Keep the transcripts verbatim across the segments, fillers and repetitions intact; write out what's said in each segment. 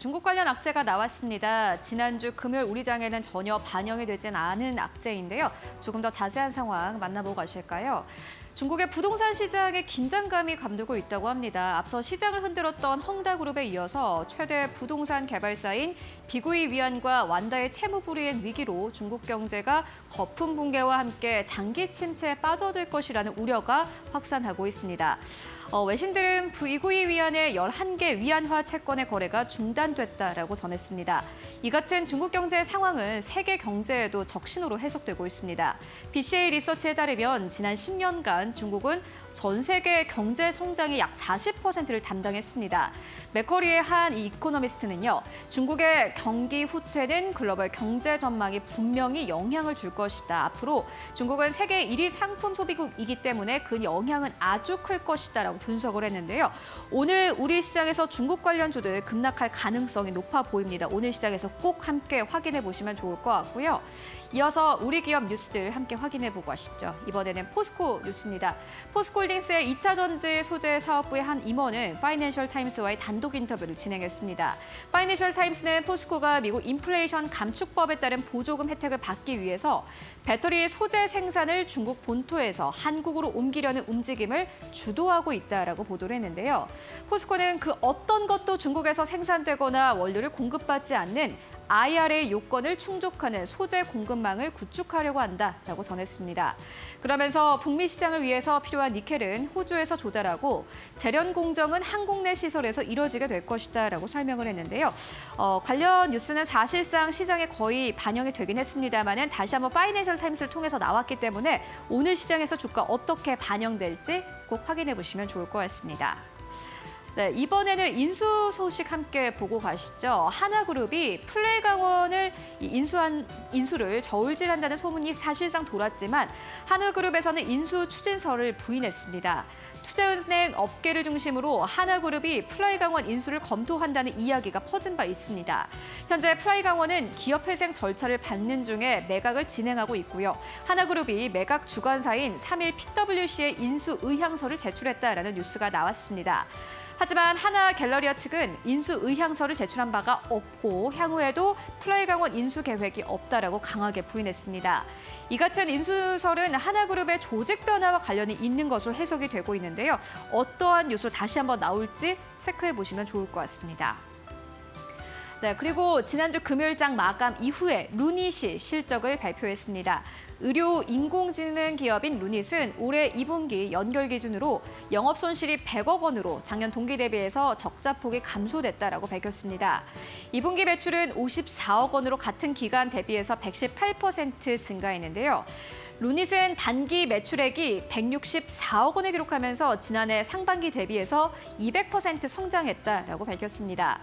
중국 관련 악재가 나왔습니다. 지난주 금요일 우리 장에는 전혀 반영이 되진 않은 악재인데요. 조금 더 자세한 상황 만나보고 가실까요? 중국의 부동산 시장에 긴장감이 감돌고 있다고 합니다. 앞서 시장을 흔들었던 헝다그룹에 이어서 최대 부동산 개발사인 비구이 위안과 완다의 채무 불이행 위기로 중국 경제가 거품 붕괴와 함께 장기 침체에 빠져들 것이라는 우려가 확산하고 있습니다. 어, 외신들은 비구이 위안의 열한 개 위안화 채권의 거래가 중단됐다라고 전했습니다. 이 같은 중국 경제의 상황은 세계 경제에도 적신호로 해석되고 있습니다. 비씨에이 리서치에 따르면 지난 십 년간 중국은 전 세계 경제 성장이 약 사십 퍼센트를 담당했습니다. 맥커리의 한 이코노미스트는요, 중국의 경기 후퇴는 글로벌 경제 전망이 분명히 영향을 줄 것이다. 앞으로 중국은 세계 일 위 상품 소비국이기 때문에 그 영향은 아주 클 것이다라고 분석을 했는데요. 오늘 우리 시장에서 중국 관련주들 급락할 가능성이 높아 보입니다. 오늘 시장에서 꼭 함께 확인해 보시면 좋을 것 같고요. 이어서 우리 기업 뉴스들 함께 확인해 보고 가시죠. 이번에는 포스코 뉴스입니다. 포스코홀딩스의 이차전지 소재 사업부의 한 임원은 파이낸셜 타임스와의 단독 인터뷰를 진행했습니다. 파이낸셜 타임스는 포스코가 미국 인플레이션 감축법에 따른 보조금 혜택을 받기 위해서 배터리 소재 생산을 중국 본토에서 한국으로 옮기려는 움직임을 주도하고 있다라고 보도를 했는데요. 포스코는 그 어떤 것도 중국에서 생산되거나 원료를 공급받지 않는 아이알에이 요건을 충족하는 소재 공급망을 구축하려고 한다라고 전했습니다. 그러면서 북미 시장을 위해서 필요한 니켈은 호주에서 조달하고 재련 공정은 한국 내 시설에서 이뤄지게 될 것이다라고 설명을 했는데요. 어, 관련 뉴스는 사실상 시장에 거의 반영이 되긴 했습니다만은 다시 한번 파이낸셜 타임스를 통해서 나왔기 때문에 오늘 시장에서 주가 어떻게 반영될지 꼭 확인해 보시면 좋을 것 같습니다. 네, 이번에는 인수 소식 함께 보고 가시죠. 하나그룹이 플라이 강원을 인수한, 인수를 저울질한다는 소문이 사실상 돌았지만 하나그룹에서는 인수 추진서를 부인했습니다. 투자은행 업계를 중심으로 하나그룹이 플라이 강원 인수를 검토한다는 이야기가 퍼진 바 있습니다. 현재 플라이 강원은 기업회생 절차를 밟는 중에 매각을 진행하고 있고요. 하나그룹이 매각 주관사인 삼일 피더블유씨에 인수 의향서를 제출했다라는 뉴스가 나왔습니다. 하지만 하나갤러리아 측은 인수 의향서를 제출한 바가 없고 향후에도 플라이 강원 인수 계획이 없다라고 강하게 부인했습니다. 이 같은 인수설은 하나그룹의 조직 변화와 관련이 있는 것으로 해석이 되고 있는데요. 어떠한 뉴스로 다시 한번 나올지 체크해 보시면 좋을 것 같습니다. 네, 그리고 지난주 금요일장 마감 이후에 루닛이 실적을 발표했습니다. 의료 인공지능 기업인 루닛은 올해 이 분기 연결 기준으로 영업 손실이 백억 원으로 작년 동기 대비해서 적자폭이 감소됐다라고 밝혔습니다. 이 분기 매출은 오십사억 원으로 같은 기간 대비해서 백십팔 퍼센트 증가했는데요. 루닛은 단기 매출액이 백육십사억 원을 기록하면서 지난해 상반기 대비해서 이백 퍼센트 성장했다라고 밝혔습니다.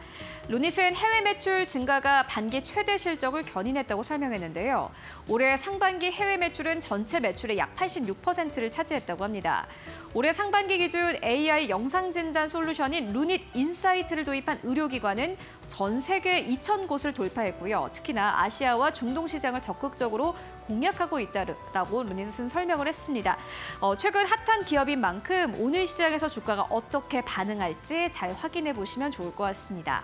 루닛은 해외 매출 증가가 반기 최대 실적을 견인했다고 설명했는데요. 올해 상반기 해외 매출은 전체 매출의 약 팔십육 퍼센트를 차지했다고 합니다. 올해 상반기 기준 에이아이 영상 진단 솔루션인 루닛 인사이트를 도입한 의료기관은 전 세계 이천 곳을 돌파했고요. 특히나 아시아와 중동 시장을 적극적으로 공략하고 있다라고 루닛은 설명을 했습니다. 어, 최근 핫한 기업인 만큼 오늘 시장에서 주가가 어떻게 반응할지 잘 확인해 보시면 좋을 것 같습니다.